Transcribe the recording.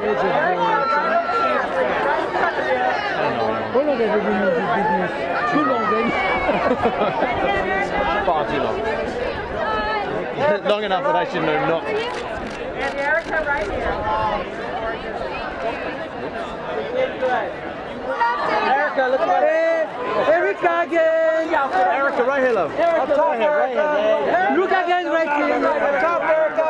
Voilà, j'avais venu du business. Tout l'anglais. Far too long. Long enough that I should know not. And Erika right here. Erika, look at it. Erika again. Erika right here, love. Erika, right here. Look again right here. Top Erika.